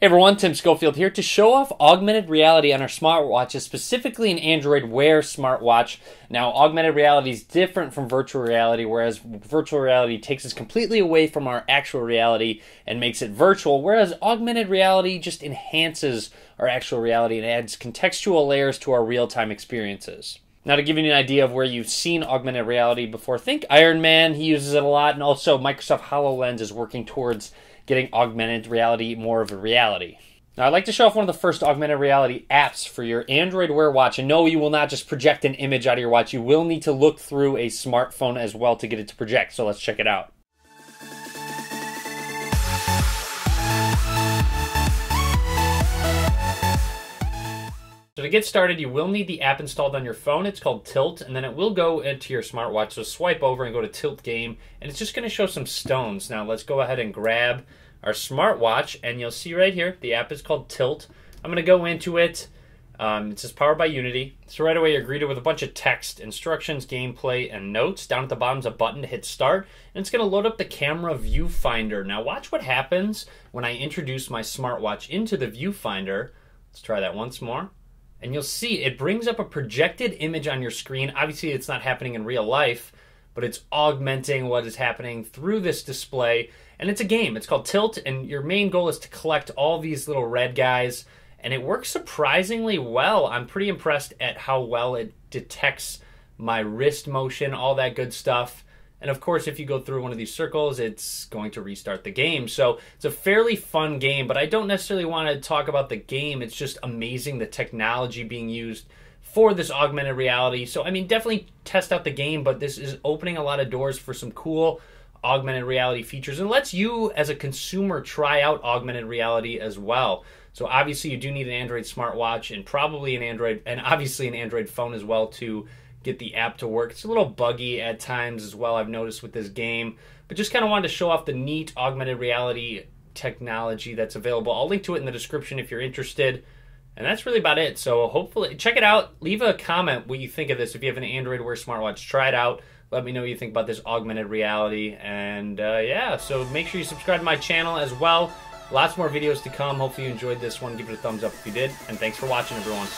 Hey everyone, Tim Schofield here to show off augmented reality on our smartwatches, specifically an Android Wear smartwatch. Now, augmented reality is different from virtual reality, whereas virtual reality takes us completely away from our actual reality and makes it virtual, whereas augmented reality just enhances our actual reality and adds contextual layers to our real-time experiences. Now, to give you an idea of where you've seen augmented reality before, think Iron Man, he uses it a lot, and also Microsoft HoloLens is working towards getting augmented reality more of a reality. Now, I'd like to show off one of the first augmented reality apps for your Android Wear watch. And no, you will not just project an image out of your watch. You will need to look through a smartphone as well to get it to project. So let's check it out. So to get started, you will need the app installed on your phone. It's called Tilt, and then it will go into your smartwatch. So swipe over and go to Tilt Game, and it's just going to show some stones. Now let's go ahead and grab our smartwatch, and you'll see right here, the app is called Tilt. I'm going to go into it. It says powered by Unity. So right away, you're greeted with a bunch of text, instructions, gameplay, and notes. Down at the bottom is a button to hit start, and it's going to load up the camera viewfinder. Now watch what happens when I introduce my smartwatch into the viewfinder. Let's try that once more. And you'll see it brings up a projected image on your screen. Obviously, it's not happening in real life, but it's augmenting what is happening through this display. And it's a game. It's called Tilt, and your main goal is to collect all these little red guys. And it works surprisingly well. I'm pretty impressed at how well it detects my wrist motion, all that good stuff. And of course, if you go through one of these circles, it's going to restart the game. So it's a fairly fun game, but I don't necessarily want to talk about the game. It's just amazing the technology being used for this augmented reality. So, I mean, definitely test out the game, but this is opening a lot of doors for some cool augmented reality features and lets you as a consumer try out augmented reality as well. So obviously you do need an Android smartwatch and probably an Android phone as well to get the app to work. It's a little buggy at times as well, I've noticed with this game, but just kind of wanted to show off the neat augmented reality technology that's available. I'll link to it in the description if you're interested. And that's really about it. So hopefully check it out. Leave a comment what you think of this. If you have an Android Wear smartwatch, try it out. Let me know what you think about this augmented reality. And yeah, so make sure you subscribe to my channel as well. Lots more videos to come. Hopefully you enjoyed this one. Give it a thumbs up if you did. And thanks for watching, everyone.